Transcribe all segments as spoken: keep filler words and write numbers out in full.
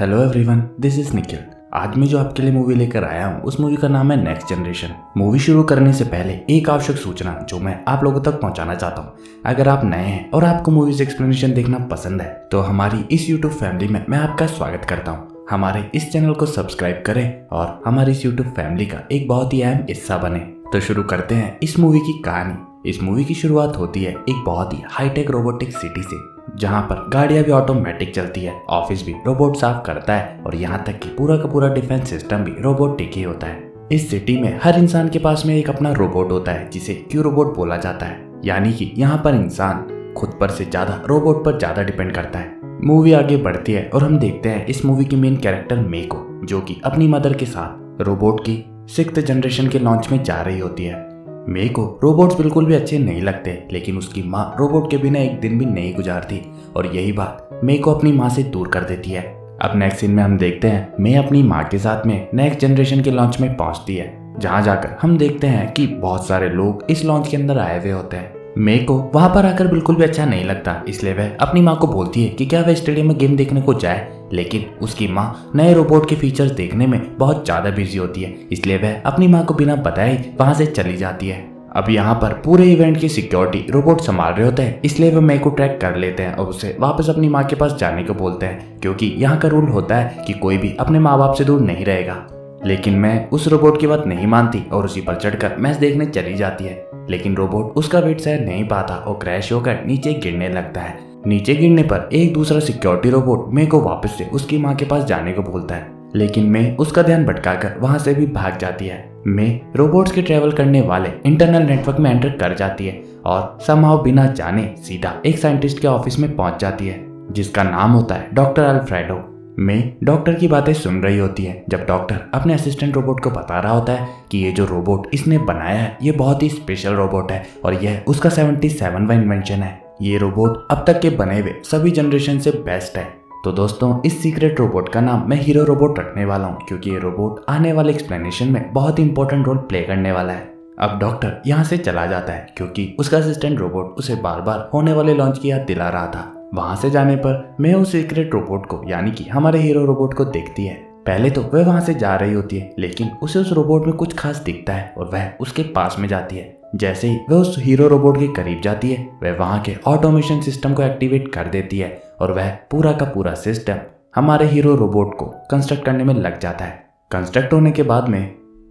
Hello everyone, this is Nikhil. आज मैं जो आपके लिए मूवी लेकर आया हूँ उस मूवी का नाम है नेक्स्ट जनरेशन। मूवी शुरू करने से पहले एक आवश्यक सूचना जो मैं आप लोगों तक पहुँचाना चाहता हूँ। अगर आप नए हैं और आपको मूवीज एक्सप्लेनेशन देखना पसंद है तो हमारी इस यूट्यूब फैमिली में मैं आपका स्वागत करता हूँ। हमारे इस चैनल को सब्सक्राइब करें और हमारी इस यूट्यूब फैमिली का एक बहुत ही अहम हिस्सा बने। तो शुरू करते हैं इस मूवी की कहानी। इस मूवी की शुरुआत होती है एक बहुत ही हाईटेक रोबोटिक सिटी से, जहाँ पर गाड़ियाँ भी ऑटोमेटिक चलती है, ऑफिस भी रोबोट साफ करता है और यहाँ तक कि पूरा का पूरा डिफेंस सिस्टम भी रोबोटिक ही होता है। इस सिटी में हर इंसान के पास में एक अपना रोबोट होता है जिसे क्यूरोबोट बोला जाता है, यानी कि यहाँ पर इंसान खुद पर से ज्यादा रोबोट पर ज्यादा डिपेंड करता है। मूवी आगे बढ़ती है और हम देखते हैं इस मूवी की मेन कैरेक्टर मेको, जो की अपनी मदर के साथ रोबोट की सिक्स्थ जनरेशन के लॉन्च में जा रही होती है। मेको रोबोट्स बिल्कुल भी अच्छे नहीं लगते, लेकिन उसकी माँ रोबोट के बिना एक दिन भी नहीं गुजारती और यही बात मेको अपनी माँ से दूर कर देती है। अब नेक्स्ट सीन में हम देखते हैं मे अपनी माँ के साथ में नेक्स्ट जनरेशन के लॉन्च में पहुँचती है, जहाँ जाकर हम देखते हैं कि बहुत सारे लोग इस लॉन्च के अंदर आए हुए होते हैं। मेको वहाँ पर आकर बिल्कुल भी अच्छा नहीं लगता, इसलिए वह अपनी माँ को बोलती है कि क्या वह स्टेडियम में गेम देखने को जाए, लेकिन उसकी माँ नए रोबोट के फीचर्स देखने में बहुत ज़्यादा बिजी होती है, इसलिए वह अपनी माँ को बिना बताए वहाँ से चली जाती है। अब यहाँ पर पूरे इवेंट की सिक्योरिटी रोबोट संभाल रहे होते हैं, इसलिए वह मेको ट्रैक कर लेते हैं और उसे वापस अपनी माँ के पास जाने को बोलते हैं, क्योंकि यहाँ का रूल होता है कि कोई भी अपने माँ बाप से दूर नहीं रहेगा। लेकिन मैं उस रोबोट की बात नहीं मानती और उसी पर चढ़कर मैच देखने चली जाती है, लेकिन रोबोट उसका वेट सह नहीं पाता और क्रैश होकर नीचे गिरने लगता है। नीचे गिरने पर एक दूसरा सिक्योरिटी रोबोट मे को वापस से उसकी माँ के पास जाने को बोलता है, लेकिन मे उसका ध्यान भटकाकर वहाँ से भी भाग जाती है। मे रोबोट्स के ट्रेवल करने वाले इंटरनल नेटवर्क में एंटर कर जाती है और समहाउ बिना जाने सीधा एक साइंटिस्ट के ऑफिस में पहुँच जाती है, जिसका नाम होता है डॉक्टर अल्फ्रेडो। मे डॉक्टर की बातें सुन रही होती है जब डॉक्टर अपने असिस्टेंट रोबोट को बता रहा होता है कि ये जो रोबोट इसने बनाया है ये बहुत ही स्पेशल रोबोट है और यह उसका सतहत्तरवां इन्वेंशन है। ये रोबोट अब तक के बने हुए सभी जनरेशन से बेस्ट है। तो दोस्तों, इस सीक्रेट रोबोट का नाम मैं हीरो रोबोट रखने वाला हूँ, क्योंकि ये रोबोट आने वाले एक्सप्लेनेशन में बहुत ही इंपॉर्टेंट रोल प्ले करने वाला है। अब डॉक्टर यहाँ से चला जाता है क्योंकि उसका असिस्टेंट रोबोट उसे बार बार होने वाले लॉन्च की याद दिला रहा था। वहाँ से जाने पर मैं उस सीक्रेट रोबोट को यानी कि हमारे हीरो रोबोट को देखती है। पहले तो वह वहाँ से जा रही होती है, लेकिन उसे उस रोबोट में कुछ खास दिखता है और वह उसके पास में जाती है। जैसे ही वह उस हीरो रोबोट के करीब जाती है, वह वहाँ के ऑटोमेशन सिस्टम को एक्टिवेट कर देती है और वह पूरा का पूरा सिस्टम हमारे हीरो रोबोट को कंस्ट्रक्ट करने में लग जाता है। कंस्ट्रक्ट होने के बाद में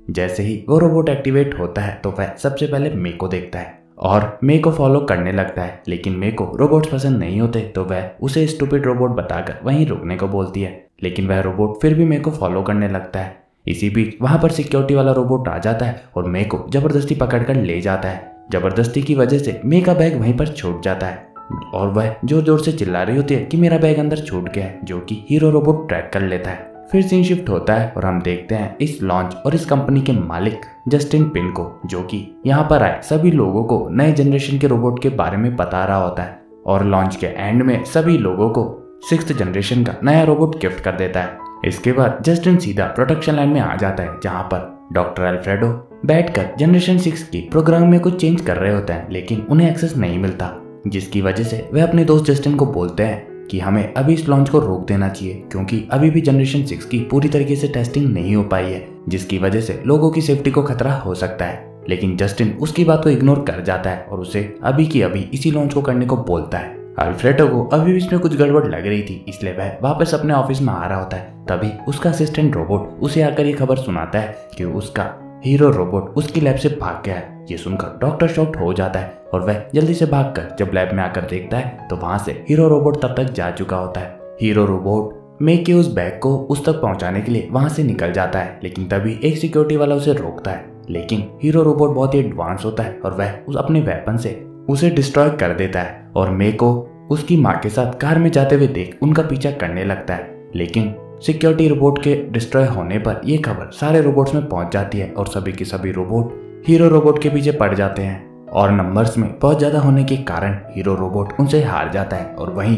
जैसे ही वो रोबोट एक्टिवेट होता है तो वह सबसे पहले मे को देखता है और मे को फॉलो करने लगता है, लेकिन मे को रोबोट्स पसंद नहीं होते तो वह उसे स्टूपिड रोबोट बताकर वहीं रुकने को बोलती है, लेकिन वह रोबोट फिर भी मे को फॉलो करने लगता है। इसी बीच वहां पर सिक्योरिटी वाला रोबोट आ जाता है और मे को जबरदस्ती पकड़कर ले जाता है। जबरदस्ती की वजह से मे का बैग वहीं पर छूट जाता है और वह जोर जोर से चिल्ला रही होती है कि मेरा बैग अंदर छूट गया है, जो कि हीरो रोबोट ट्रैक कर लेता है। फिर सीन शिफ्ट होता है और हम देखते हैं इस लॉन्च और इस कंपनी के मालिक जस्टिन पिनको, जो कि यहाँ पर आए सभी लोगों को नए जनरेशन के रोबोट के बारे में बता रहा होता है और लॉन्च के एंड में सभी लोगों को सिक्स्थ जनरेशन का नया रोबोट गिफ्ट कर देता है। इसके बाद जस्टिन सीधा प्रोडक्शन लाइन में आ जाता है, जहाँ पर डॉक्टर अल्फ्रेडो बैठकर जनरेशन सिक्स की प्रोग्राम में कुछ चेंज कर रहे होते हैं, लेकिन उन्हें एक्सेस नहीं मिलता, जिसकी वजह से वह अपने दोस्त जस्टिन को बोलते हैं कि हमें अभी इस लॉन्च को रोक देना चाहिए, क्योंकि अभी भी जनरेशन सिक्स की पूरी तरीके से टेस्टिंग नहीं हो पाई है, जिसकी वजह से लोगों की सेफ्टी को खतरा हो सकता है। लेकिन जस्टिन उसकी बात को इग्नोर कर जाता है और उसे अभी की अभी इसी लॉन्च को करने को बोलता है। अल्फ्रेडो को अभी भी इसमें कुछ गड़बड़ लग रही थी, इसलिए वह वापस अपने ऑफिस में आ रहा होता है। तभी उसका असिस्टेंट रोबोट उसे आकर ये खबर सुनाता है कि उसका हीरो रोबोट उसकी लैब से भाग गया है। ये सुनकर डॉक्टर शॉक्ड हो जाता है और वह जल्दी से भागकर जब लैब में आकर देखता है तो वहाँ से हीरो रोबोट तब तक जा चुका होता है। हीरो रोबोट मे के उस बैग को उस तक पहुँचाने के लिए वहाँ से निकल जाता है, लेकिन तभी एक सिक्योरिटी वाला उसे रोकता है, लेकिन हीरो रोबोट बहुत ही एडवांस होता है और वह उस अपने वेपन से उसे डिस्ट्रॉय कर देता है और मे को उसकी माँ के साथ कार में जाते हुए देख उनका पीछा करने लगता है। लेकिन सिक्योरिटी रोबोट के डिस्ट्रॉय होने पर यह खबर सारे रोबोट्स में पहुँच जाती है और सभी के सभी रोबोट हीरो रोबोट के पीछे पड़ जाते हैं और नंबर्स में बहुत ज़्यादा होने के कारण हीरो रोबोट उनसे हार जाता है और वहीं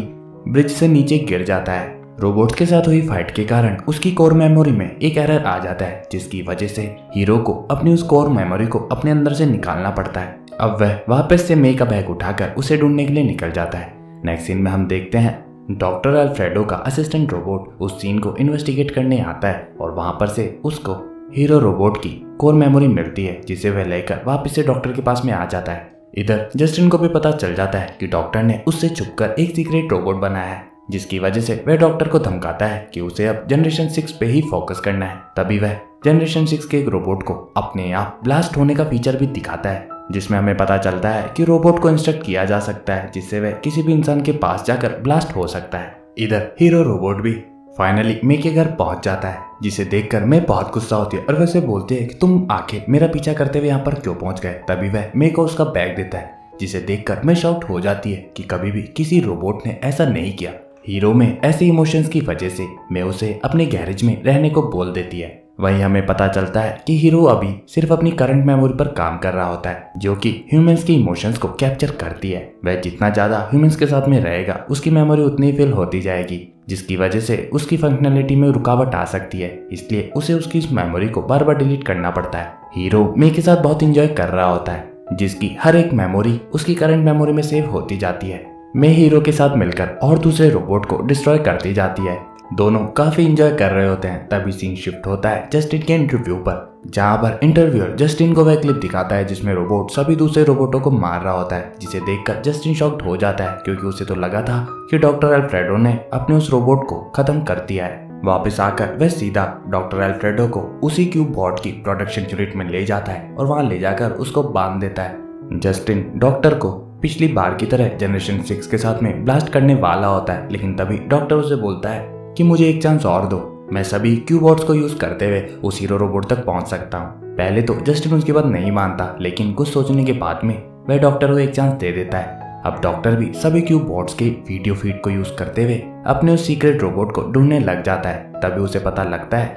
ब्रिज से नीचे गिर जाता है। रोबोट्स के साथ हुई फाइट के कारण उसकी कोर मेमोरी में एक एरर आ जाता है, जिसकी वजह से हीरो को अपनी उस कोर मेमोरी को अपने अंदर से निकालना पड़ता है। अब वह वापस से मे का बैग उठाकर उसे ढूंढने के लिए निकल जाता है। नेक्स्ट सीन में हम देखते हैं डॉक्टर अल्फ्रेडो का असिस्टेंट रोबोट उस सीन को इन्वेस्टिगेट करने आता है और वहां पर से उसको हीरो रोबोट की कोर मेमोरी मिलती है, जिसे वह लेकर वापस से डॉक्टर के पास में आ जाता है। इधर जस्टिन को भी पता चल जाता है कि डॉक्टर ने उससे छुपकर एक सीक्रेट रोबोट बनाया है, जिसकी वजह से वह डॉक्टर को धमकाता है कि उसे अब जनरेशन सिक्स पे ही फोकस करना है। तभी वह जनरेशन सिक्स के एक रोबोट को अपने आप ब्लास्ट होने का फीचर भी दिखाता है, जिसमें हमें पता चलता है कि रोबोट को इंस्ट्रक्ट किया जा सकता है जिससे वह किसी भी इंसान के पास जाकर ब्लास्ट हो सकता है। इधर हीरो रोबोट भी फाइनली मे के घर पहुंच जाता है, जिसे देखकर मैं बहुत गुस्सा होती है और वैसे बोलती है कि तुम आखिर मेरा पीछा करते हुए यहाँ पर क्यों पहुंच गए। तभी वह मे को उसका बैग देता है, जिसे देखकर मैं शॉक्ड हो जाती है कि कभी भी किसी रोबोट ने ऐसा नहीं किया। हीरो में ऐसे इमोशंस की वजह से मैं उसे अपने गैरेज में रहने को बोल देती है। वहीं हमें पता चलता है कि हीरो अभी सिर्फ अपनी करंट मेमोरी पर काम कर रहा होता है, जो कि ह्यूमंस की इमोशंस को कैप्चर करती है। वह जितना ज्यादा ह्यूमंस के साथ में रहेगा उसकी मेमोरी उतनी फिल होती जाएगी, जिसकी वजह से उसकी फंक्शनैलिटी में रुकावट आ सकती है, इसलिए उसे उसकी इस मेमोरी को बार बार डिलीट करना पड़ता है। हीरो मे के साथ बहुत इंजॉय कर रहा होता है, जिसकी हर एक मेमोरी उसकी करंट मेमोरी में सेव होती जाती है। मे हीरो के साथ मिलकर और दूसरे रोबोट को डिस्ट्रॉय करती जाती है। दोनों काफी एंजॉय कर रहे होते हैं। तभी सीन शिफ्ट होता है जस्टिन के इंटरव्यू पर, जहां पर इंटरव्यूअर जस्टिन को वह क्लिप दिखाता है जिसमें रोबोट सभी दूसरे रोबोटों को मार रहा होता है, जिसे देखकर जस्टिन शॉक्ड हो जाता है क्योंकि उसे तो लगा था कि डॉक्टर अल्फ्रेडो ने अपने उस रोबोट को खत्म कर दिया है। वापस आकर वह सीधा डॉक्टर अल्फ्रेडो को उसी क्यूरोबोट की प्रोडक्शन यूनिट में ले जाता है और वहाँ ले जाकर उसको बांध देता है। जस्टिन डॉक्टर को पिछली बार की तरह जनरेशन सिक्स के साथ में ब्लास्ट करने वाला होता है, लेकिन तभी डॉक्टर उसे बोलता है कि मुझे एक चांस और दो, मैं सभी क्यूरोबोट्स को यूज करते हुए उस हीरो रोबोट तक पहुंच सकता हूं। पहले तो जस्टिन उसकी बात नहीं मानता, लेकिन कुछ सोचने के बाद में वह डॉक्टर को एक चांस दे देता है। अब डॉक्टर भी सभी क्यूरोबोट्स के वीडियो फीड को यूज करते हुए अपने उस सीक्रेट रोबोट को ढूंढने लग जाता है। तभी उसे पता लगता है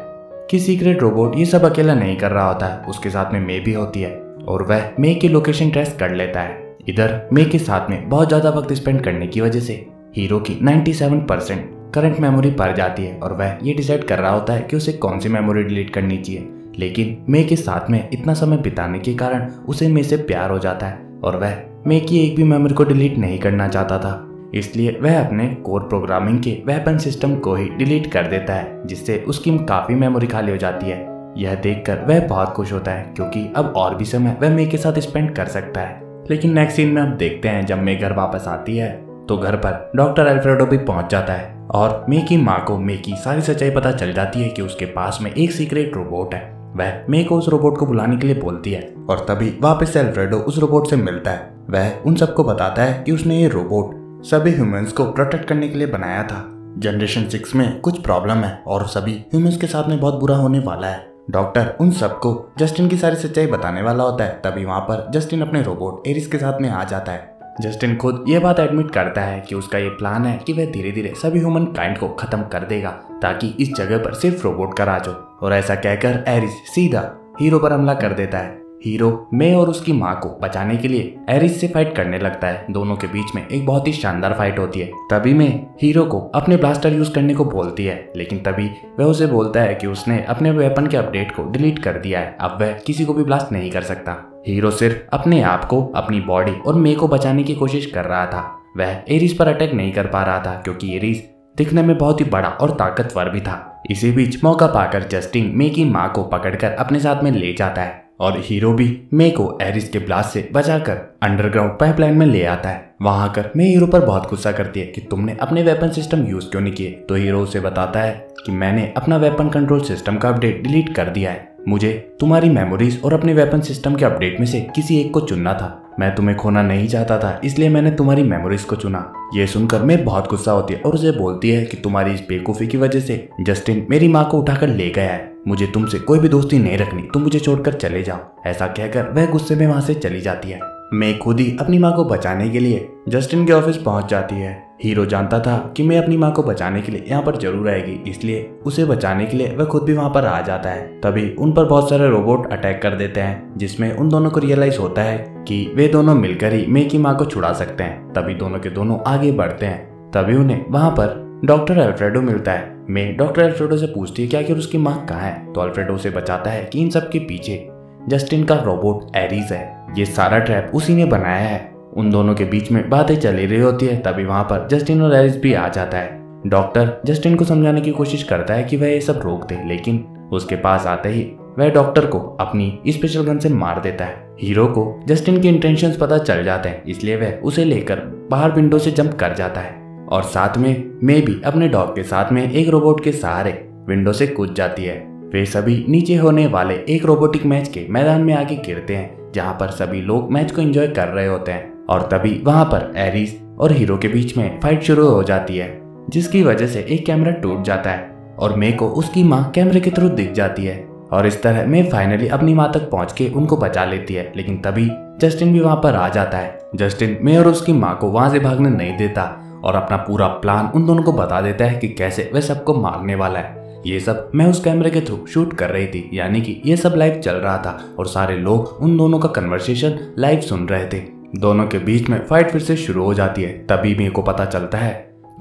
कि सीक्रेट रोबोट ये सब अकेला नहीं कर रहा होता है, उसके साथ में मे भी होती है और वह मे की लोकेशन ट्रेस कर लेता है। इधर मे के साथ में बहुत ज्यादा वक्त स्पेंड करने की वजह से हीरो की ninety seven percent current memory पर जाती है और वह ये डिसाइड कर रहा होता है कि उसे कौन सी मेमोरी डिलीट करनी चाहिए। लेकिन मे के साथ में इतना समय बिताने के कारण उसे मे से प्यार हो जाता है और वह मे की एक भी मेमोरी को डिलीट नहीं करना चाहता था, इसलिए वह अपने कोर प्रोग्रामिंग के वेपन सिस्टम को ही डिलीट कर देता है, जिससे उसकी काफ़ी मेमोरी खाली हो जाती है। यह देखकर वह बहुत खुश होता है क्योंकि अब और भी समय वह मे के साथ स्पेंड कर सकता है। लेकिन नेक्स्ट सीन में हम देखते हैं जब मे घर वापस आती है तो घर पर डॉक्टर अल्फ्रेडो भी पहुंच जाता है और मे की माँ को मे की सारी सच्चाई पता चल जाती है कि उसके पास में एक सीक्रेट रोबोट है। वह मे को उस रोबोट को बुलाने के लिए बोलती है और तभी वापस से अल्फ्रेडो उस रोबोट से मिलता है। वह उन सबको बताता है कि उसने ये रोबोट सभी ह्यूमंस को प्रोटेक्ट करने के लिए बनाया था। जनरेशन सिक्स में कुछ प्रॉब्लम है और सभी ह्यूमंस के साथ में बहुत बुरा होने वाला है। डॉक्टर उन सबको जस्टिन की सारी सच्चाई बताने वाला होता है। तभी वहाँ पर जस्टिन अपने रोबोट एरिस के साथ में आ जाता है। जस्टिन खुद ये बात एडमिट करता है कि उसका ये प्लान है कि वह धीरे धीरे सभी ह्यूमन काइंड को खत्म कर देगा ताकि इस जगह पर सिर्फ रोबोट का राज हो, और ऐसा कहकर एरिस सीधा हीरो पर हमला कर देता है। हीरो मे और उसकी माँ को बचाने के लिए एरिस से फाइट करने लगता है। दोनों के बीच में एक बहुत ही शानदार फाइट होती है। तभी मे हीरो को अपने ब्लास्टर यूज करने को बोलती है, लेकिन तभी वह उसे बोलता है कि उसने अपने वेपन के अपडेट को डिलीट कर दिया है, अब वह किसी को भी ब्लास्ट नहीं कर सकता। हीरो सिर्फ अपने आप को, अपनी बॉडी और मे को बचाने की कोशिश कर रहा था। वह एरिस पर अटैक नहीं कर पा रहा था क्योंकि एरिस दिखने में बहुत ही बड़ा और ताकतवर भी था। इसी बीच मौका पाकर जस्टिन मे की माँ को पकड़कर अपने साथ में ले जाता है और हीरो भी मे को एरिस के ब्लास्ट से बचाकर अंडरग्राउंड पाइपलाइन में ले आता है। वहाँ आकर मे हीरो पर बहुत गुस्सा करती है कि तुमने अपने वेपन सिस्टम यूज क्यों नहीं किए, तो हीरो उसे बताता है कि मैंने अपना वेपन कंट्रोल सिस्टम का अपडेट डिलीट कर दिया है, मुझे तुम्हारी मेमोरीज और अपने वेपन सिस्टम के अपडेट में से किसी एक को चुनना था, मैं तुम्हें खोना नहीं चाहता था इसलिए मैंने तुम्हारी मेमोरीज को चुना। ये सुनकर मैं बहुत गुस्सा होती है और उसे बोलती है कि तुम्हारी इस बेवकूफ़ी की वजह से जस्टिन मेरी माँ को उठाकर ले गया है, मुझे तुमसे कोई भी दोस्ती नहीं रखनी, तुम मुझे छोड़कर चले जाओ। ऐसा कहकर वह गुस्से में वहाँ से चली जाती है। मैं खुद ही अपनी माँ को बचाने के लिए जस्टिन के ऑफिस पहुँच जाती है। हीरो जानता था कि मैं अपनी माँ को बचाने के लिए यहाँ पर जरूर आएगी, इसलिए उसे बचाने के लिए वह खुद भी वहाँ पर आ जाता है। तभी उन पर बहुत सारे रोबोट अटैक कर देते हैं, जिसमें उन दोनों को रियलाइज होता है कि वे दोनों मिलकर ही मे की माँ को छुड़ा सकते हैं। तभी दोनों के दोनों आगे बढ़ते हैं। तभी उन्हें वहाँ पर डॉक्टर अल्फ्रेडो मिलता है। मे डॉक्टर अल्फ्रेडो से पूछती है कि आखिर उसकी माँ कहाँ है, तो अल्फ्रेडो उसे बचाता है कि इन सब के पीछे जस्टिन का रोबोट एरिस है, ये सारा ट्रैप उसी ने बनाया है। उन दोनों के बीच में बातें चली रही होती है। तभी वहाँ पर जस्टिन और एरिस भी आ जाता है। डॉक्टर जस्टिन को समझाने की कोशिश करता है कि वह ये सब रोक दे, लेकिन उसके पास आते ही वह डॉक्टर को अपनी स्पेशल गन से मार देता है। हीरो को जस्टिन के इंटेंशंस पता चल जाते हैं, इसलिए वह उसे लेकर बाहर विंडो से जंप कर जाता है और साथ में मैं भी अपने डॉग के साथ में एक रोबोट के सहारे विंडो से कूद जाती है। वे सभी नीचे होने वाले एक रोबोटिक मैच के मैदान में आके गिरते हैं, जहाँ पर सभी लोग मैच को एंजॉय कर रहे होते हैं। और तभी वहाँ पर एरिस और हीरो के बीच में फाइट शुरू हो जाती है, जिसकी वजह से एक कैमरा टूट जाता है और मेको उसकी माँ कैमरे के थ्रू दिख जाती है। और इस तरह मैं फाइनली अपनी माँ तक पहुँच के उनको बचा लेती है। लेकिन तभी जस्टिन भी वहाँ पर आ जाता है। जस्टिन मैं और उसकी माँ को वहाँ से भागने नहीं देता और अपना पूरा प्लान उन दोनों को बता देता है कि कैसे वह सबको मारने वाला है। ये सब मैं उस कैमरे के थ्रू शूट कर रही थी, यानी कि ये सब लाइव चल रहा था और सारे लोग उन दोनों का कन्वर्सेशन लाइव सुन रहे थे। दोनों के बीच में फाइट फिर से शुरू हो जाती है। तभी मेको पता चलता है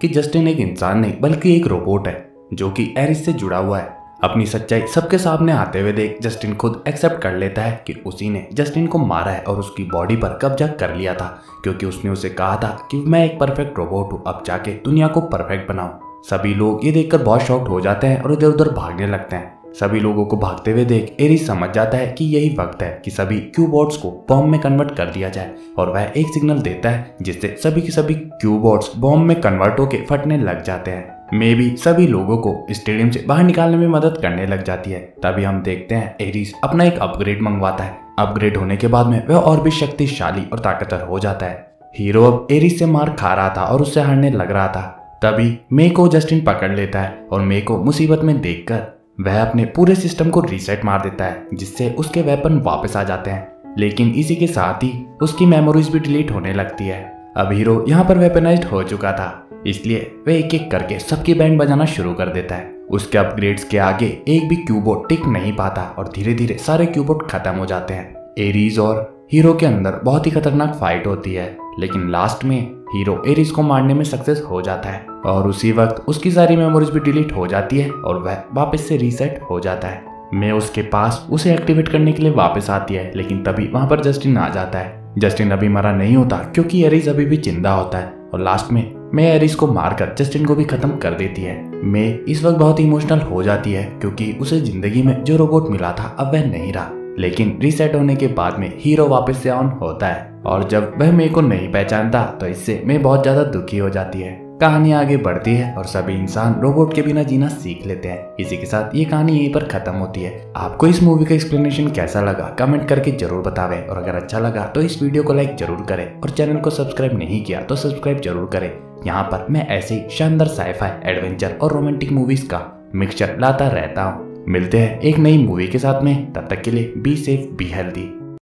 कि जस्टिन एक इंसान नहीं बल्कि एक रोबोट है जो कि एरिस से जुड़ा हुआ है। अपनी सच्चाई सबके सामने आते हुए देख जस्टिन खुद एक्सेप्ट कर लेता है कि उसी ने जस्टिन को मारा है और उसकी बॉडी पर कब्जा कर लिया था, क्योंकि उसने उसे कहा था कि मैं एक परफेक्ट रोबोट हूँ, अब जाके दुनिया को परफेक्ट बनाऊँ। सभी लोग ये देखकर बहुत शॉक्ड हो जाते हैं और इधर उधर भागने लगते हैं। सभी लोगों को भागते हुए देख एरिस समझ जाता है कि यही वक्त है कि सभी क्यूरोबोट्स को बॉम्ब में कन्वर्ट कर दिया जाए और वह एक सिग्नल देता है जिससे सभी के सभी क्यूरोबोट्स बॉम्ब में कन्वर्ट होकर फटने लग जाते हैं। मे भी सभी लोगों को स्टेडियम से बाहर निकालने में मदद करने लग जाती है। तभी हम देखते हैं एरिस अपना एक अपग्रेड मंगवाता है। अपग्रेड होने के बाद में वह और भी शक्तिशाली और ताकतवर हो जाता है। हीरो अब एरिस से मार खा रहा था और उससे हारने लग रहा था। तभी मेको जस्टिन पकड़ लेता है और मेको मुसीबत में देखकर वह अपने पूरे सिस्टम को रीसेट मार देता है, जिससे उसके वेपन वापस आ जाते हैं। लेकिन इसी के साथ ही उसकी मेमोरीज भी डिलीट होने लगती है। अब हीरो यहाँ पर वेपनाइज्ड हो चुका था, इसलिए वह एक एक करके सबकी बैंड बजाना शुरू कर देता है। उसके अपग्रेड्स के आगे एक भी क्यूरोबोट टिक नहीं पाता और धीरे धीरे सारे क्यूरोबोट खत्म हो जाते हैं। एरिस और हीरो के अंदर बहुत ही खतरनाक फाइट होती है, लेकिन लास्ट में हीरो एरिस को मारने में सक्सेस हो जाता है और उसी वक्त उसकी सारी मेमोरीज भी डिलीट हो जाती है और वह वापस से रीसेट हो जाता है। मैं उसके पास उसे एक्टिवेट करने के लिए वापस आती है, लेकिन तभी वहाँ पर जस्टिन आ जाता है। जस्टिन अभी मरा नहीं होता क्योंकि एरिस अभी भी जिंदा होता है और लास्ट में मैं एरिस को मारकर जस्टिन को भी खत्म कर देती है। मैं इस वक्त बहुत इमोशनल हो जाती है क्योंकि उसे जिंदगी में जो रोबोट मिला था अब वह नहीं रहा। लेकिन रीसेट होने के बाद में हीरो वापस से ऑन होता है और जब वह मेरे को नहीं पहचानता तो इससे मैं बहुत ज्यादा दुखी हो जाती है। कहानी आगे बढ़ती है और सभी इंसान रोबोट के बिना जीना सीख लेते हैं। इसी के साथ ये कहानी यहीं पर खत्म होती है। आपको इस मूवी का एक्सप्लेनेशन कैसा लगा कमेंट करके जरूर बतावें और अगर अच्छा लगा तो इस वीडियो को लाइक जरूर करें और चैनल को सब्सक्राइब नहीं किया तो सब्सक्राइब जरूर करें। यहाँ पर मैं ऐसे ही शानदार साइफाई, एडवेंचर और रोमांटिक मूवीज का मिक्सचर लाता रहता हूँ। मिलते हैं एक नई मूवी के साथ में, तब तक के लिए बी सेफ बी हेल्दी।